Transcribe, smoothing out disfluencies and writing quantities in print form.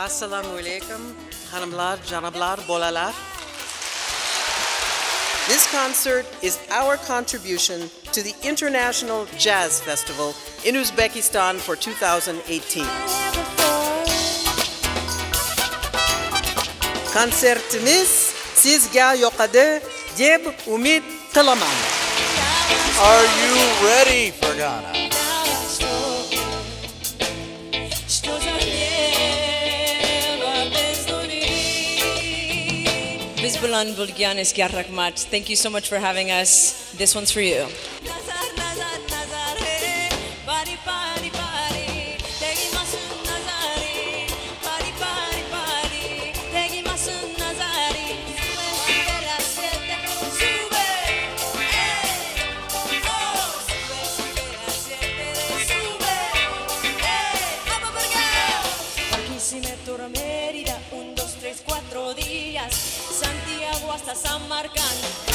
Assalamu alaikum, hanımlar, janablar, bolalar. This concert is our contribution to the International Jazz Festival in Uzbekistan for 2018. Konsertimiz sizga yoqadi deb umid qilaman. Are you ready for Ghana? Thank you so much for having us. This one's for you. Hasta San Marcos.